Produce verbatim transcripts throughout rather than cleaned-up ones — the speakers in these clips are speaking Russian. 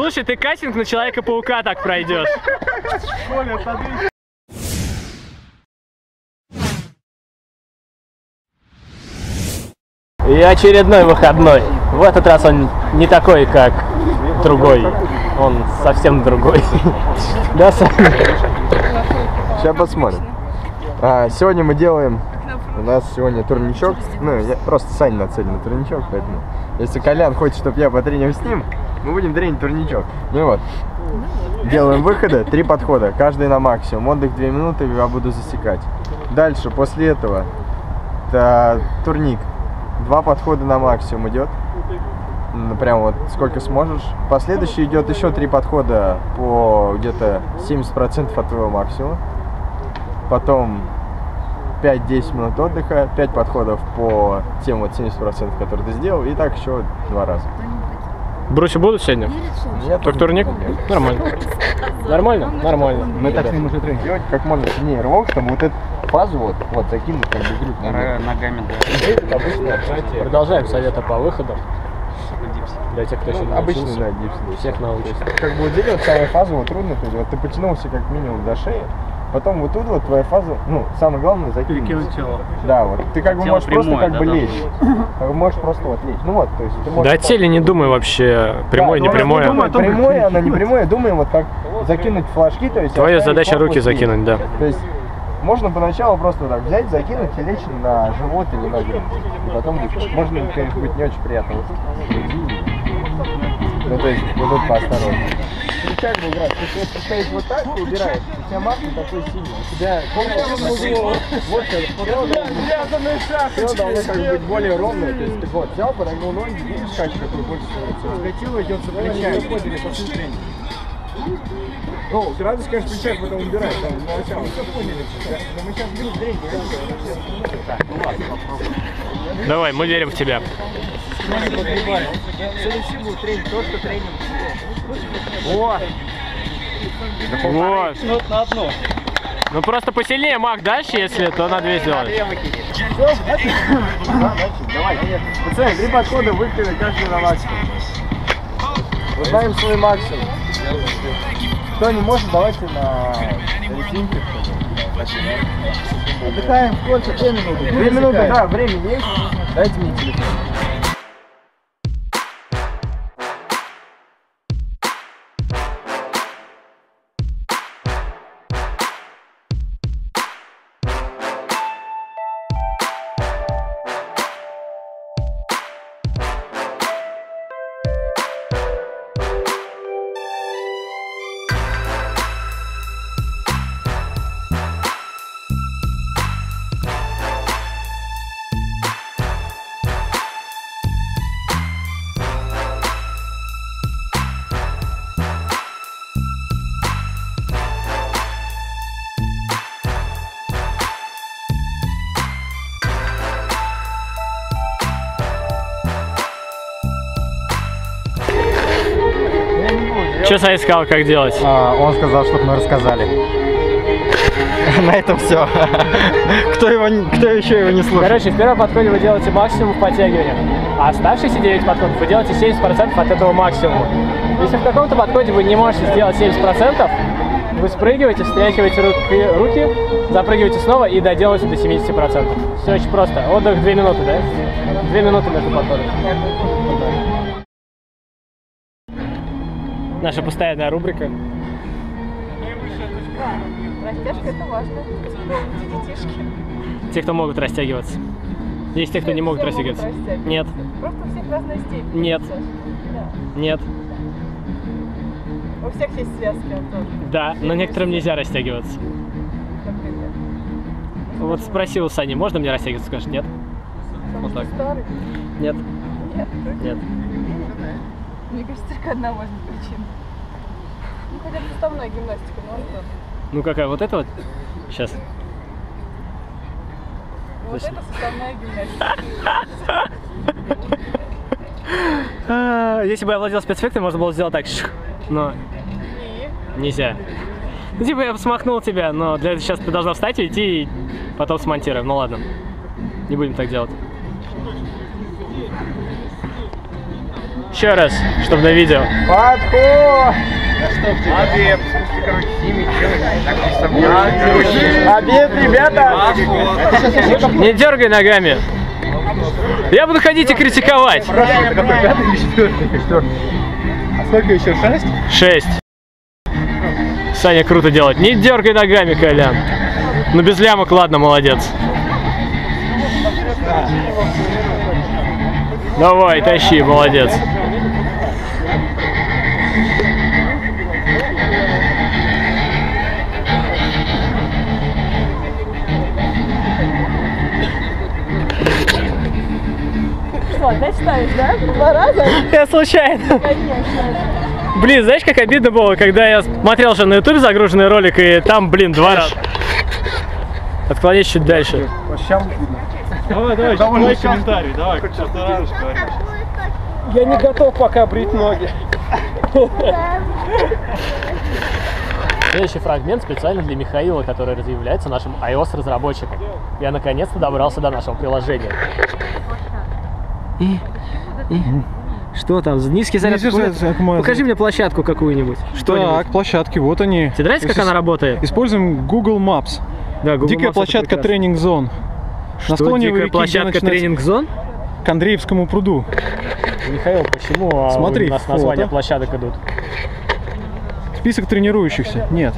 Слушай, ты кастинг на Человека-паука так пройдешь. И очередной выходной. В этот раз он не такой, как другой. Он совсем другой. Да, Саня? Сейчас посмотрим. А, сегодня мы делаем... У нас сегодня турничок. Ну, я просто Саня нацелен на турничок, поэтому... Если Колян хочет, чтобы я потренил с ним, мы будем тренить турничок. Ну вот. Делаем выходы, три подхода, каждый на максимум. Отдых две минуты, я буду засекать. Дальше, после этого, это турник. Два подхода на максимум идет. Прям вот сколько сможешь. Последующий идет еще три подхода по где-то семьдесят процентов от твоего максимума. Потом пять-десять минут отдыха, пять подходов по тем вот семьдесят процентов, которые ты сделал, и так еще два раза. Бруси будут сегодня? Нет. Только турник? Нет. Нормально. Нормально? Нормально. Мы так с ним уже тренинг делать, как можно сильнее рывок, чтобы вот эту фазу вот, вот закинуть, как бы грудь ногами. Продолжаем совета по выходам. Для тех, кто сегодня обычно всех научится. Как бы вот делать самую фазу вот трудно, то есть вот ты потянулся как минимум до шеи. Потом вот тут вот твоя фаза, ну, самое главное, закинуть тело. Да, вот. Ты как бы тело можешь прямое, просто как да, бы да, лечь. Как бы можешь просто вот лечь. Ну вот, то есть ты можешь... Да о теле не думай вообще, прямое, да, не прямое. Не думай, прямое, она не прямое, думай вот как закинуть флажки, то есть... Твоя задача руки закинуть, да. То есть можно поначалу просто так взять, закинуть и лечь на живот или на грудь. И потом, можно, конечно, будет не очень приятно. Ну, то есть, будут поосторожнее. Как бы играть, ты стоишь вот так и убираешь, у тебя маркер такой сильный, у тебя голову, вот сейчас, все должно как бы быть более ровное, то есть ты вот взял, подогнул ноги, видишь, как какой больше скатило, идет за плечами, после тренинга. Ну, ты радость, конечно, плечах потом убираешь, там, ну, все поняли, но мы сейчас будем тренинг, так, ну ладно, попробуем. Давай, мы верим в тебя. Следующий будет тренинг, то, что тренинг. Вот. Вот. Ну просто посильнее мах дальше, если то на две сделать. Давай. Пацаны, три подхода выкинули каждый на максимум. Узнаем свой максимум. Кто не может, давайте на резинке. Отдыхаем сколько? Две минуты. Две минуты, да, время есть. Дайте мне телефон. Что Саня сказал, как делать? А, он сказал, чтобы мы рассказали. На этом все. Кто его, кто еще его не слушал? Короче, в первом подходе вы делаете максимум в подтягивании, а оставшиеся девять подходов вы делаете семьдесят процентов от этого максимума. Если в каком-то подходе вы не можете сделать семьдесят процентов, вы спрыгиваете, встряхиваете руки, руки, запрыгиваете снова и доделаете до семидесяти процентов. Все очень просто. Отдых две минуты, да? две минуты между подходами. Наша постоянная рубрика. Растяжка — это важно. Те, кто могут растягиваться. Есть те, кто не могут растягиваться. Могут растягиваться. Нет. Просто у всех разная степень. Нет. Да. Нет. У всех есть связки. Тоже. Да, но некоторым нельзя растягиваться. Например. Вот спросил у Сани, можно мне растягиваться? Скажет, нет. Вот так. Нет. Нет. Нет. Мне кажется, только одна может быть причина. Ну, хотя бы суставная гимнастика, но он тоже. Ну, какая? Вот эта вот? Сейчас. Вот это суставная гимнастика. Если бы я владел спецэффектами, можно было сделать так. Но... Нельзя. Ну, типа я смахнул тебя, но для этого сейчас ты должна встать, уйти и потом смонтируем. Ну, ладно. Не будем так делать. еще раз, чтобы на видео. Подход! Обед, обед, ребята! Не дергай ногами. Я буду ходить и критиковать. Сколько еще? Шесть? Шесть. Саня круто делает. Не дергай ногами, Колян. Ну без лямок, ладно, молодец. Давай, тащи, молодец. Что, опять ставишь, да? Два раза? Я случайно. Конечно. Блин, знаешь, как обидно было, когда я смотрел же на ютубе загруженный ролик, и там, блин, два раза. Отклонись чуть дальше. Давай, давай, давай комментарий, давай, как сейчас ты раз говоришь. Я не готов пока брить ноги. Следующий фрагмент специально для Михаила, который является нашим iOS-разработчиком. Я наконец-то добрался до нашего приложения. Что там? Низкий заряд? Покажи мне площадку какую-нибудь. Так, площадки, вот они. Тебе нравится, как она работает? Используем Google Maps. Да, Google Дикая Maps площадка тренинг-зон. На склоне дикая реки, площадка тренинг-зон? К Андреевскому пруду. Михаил, почему Смотри, у нас фото. Названия площадок идут? Список тренирующихся? Нет.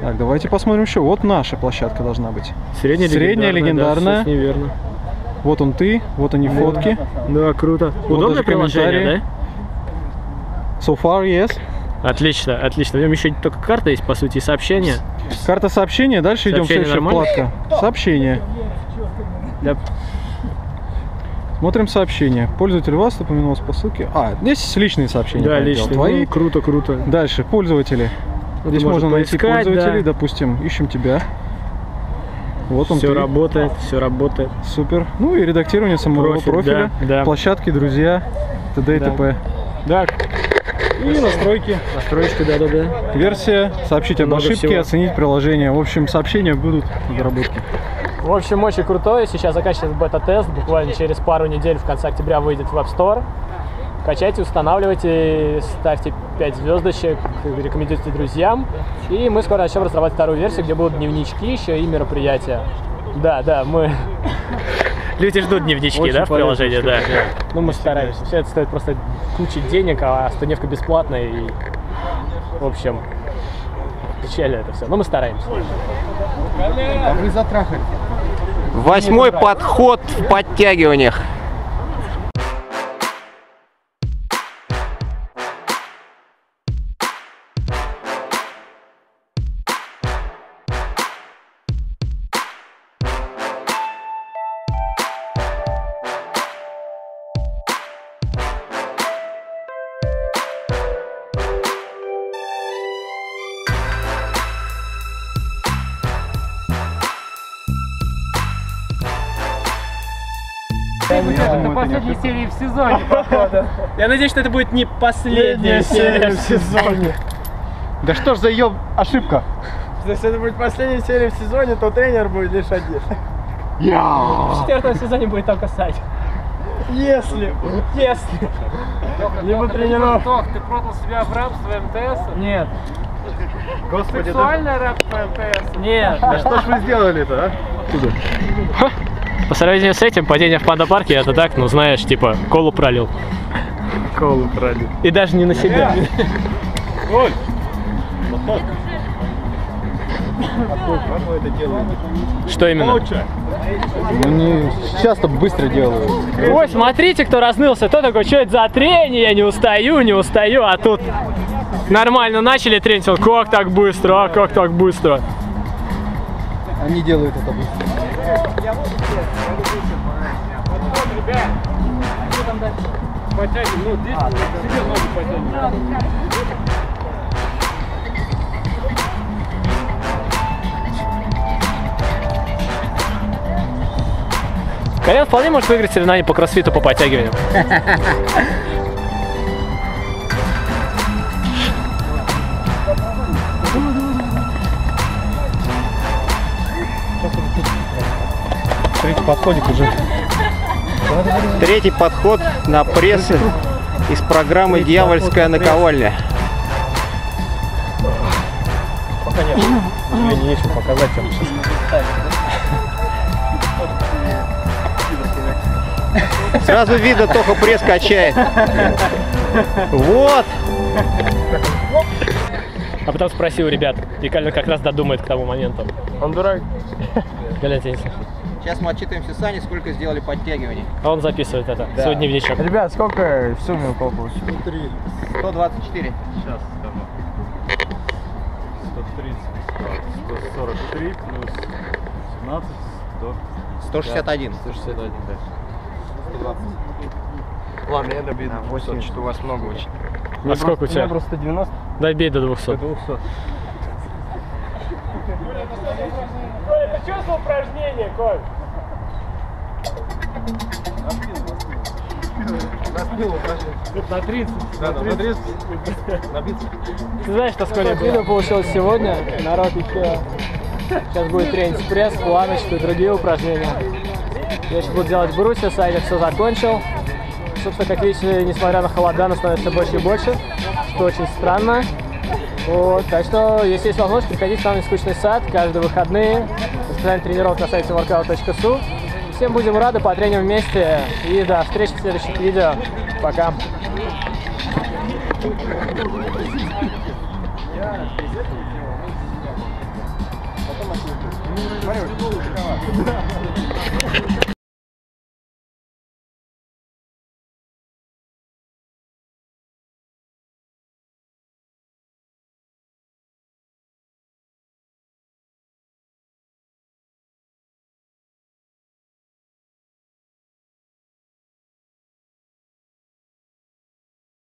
Так, давайте посмотрим еще. Вот наша площадка должна быть. Средняя, Средняя легендарная. легендарная. Да, неверно. Вот он ты, вот они фотки. Да, круто. Вот удобное приложение, да? So far, yes. Отлично, отлично. В нем еще только карта есть, по сути, и сообщения. Карта сообщения, дальше сообщение идем, следующая нормально? Вкладка. Сообщение. Yep. Смотрим сообщение. Пользователь вас упомянулся по ссылке. А, здесь личные сообщения. Да, личные. Твои. Ну, круто, круто. Дальше, пользователи. Ну, здесь можно найти пользователей, да. Допустим, ищем тебя. Вот он. Все ты. работает, все работает. Супер. Ну и редактирование самого Профиль, профиля, да, да. площадки, друзья, т.д. и да. т.п. Да. И настройки. Настройки, да-да-да. Версия, сообщить об ошибке, оценить приложение. В общем, сообщения будут в доработке. В общем, очень крутое. Сейчас заканчивается бета-тест. Буквально через пару недель, в конце октября, выйдет в App Store. Качайте, устанавливайте, ставьте пять звездочек, рекомендуйте друзьям. И мы скоро начнем разрабатывать вторую версию, где будут дневнички еще и мероприятия. Да, да, мы... Люди ждут дневнички, Очень да, в приложении, да. да. Ну, мы стараемся. Все это стоит просто кучу денег, а студневка бесплатная и... В общем, печально это все. Но мы стараемся. А вы затрахали. Восьмой подход в подтягиваниях. Это последняя серия в сезоне, походу. Я надеюсь, что это будет не последняя серия в сезоне. Да что ж за ее ошибка? Если это будет последняя серия в сезоне, то тренер будет лишь один. В четвертом сезоне будет только Саня. Если, если. Либо тренировка. Тох, ты продал себя в рабство МТС? Нет. Сексуальное рабство МТС? Нет. А что ж вы сделали-то, а? По сравнению с этим, падение в панда-парке, это так, ну знаешь, типа, колу пролил. Колу пролил. И даже не на себя. Ой! Что именно? Они часто быстро делают. Ой, смотрите, кто разнылся. Кто такой, что это за трение? Я не устаю, не устаю. А тут нормально начали тренить. Как так быстро, а как так быстро? Они делают это быстро. Колян вполне может выиграть соревнование по кроссфиту по подтягиванию. Третий подходик уже. Третий подход на прессы из программы «Дьявольская наковальня». Пока нет. Мне нечего показать. Сразу видно, Тоха пресс качает. Вот. А потом спросил ребят, и Колян как раз додумает к тому моменту. Он дурак. Колян, тебя не слышит. Сейчас мы отчитываемся Сане, сколько сделали подтягиваний. А он записывает это, да. Сегодня вечером. Ребят, сколько в сумме у кого получилось? сто двадцать четыре. Сейчас скажу. сто тридцать, сто сорок три, плюс семнадцать, сто шестьдесят один. сто шестьдесят один, да. сто двадцать. Ладно, я добью до восьмисот, что у вас много очень. А мне сколько просто, у тебя? У меня просто девяносто. Добей до двухсот. До двухсот. Коль, это что за упражнение, Коль? Наспил упражнение. На тридцать. Да, на тридцать. На бицепс. Ты знаешь, что сколько видео получилось сегодня? Народ еще... Сейчас будет тренинг пресс, планочку и другие упражнения. Я сейчас буду делать брусья, Саня все закончил. Собственно, как видите, несмотря на холода, нас становится больше и больше, что очень странно. Вот, так что, если есть возможность, приходите на нескучный сад, каждые выходные, расписание тренировок на сайте workout точка su. Всем будем рады, потреним вместе, и до встречи в следующих видео. Пока!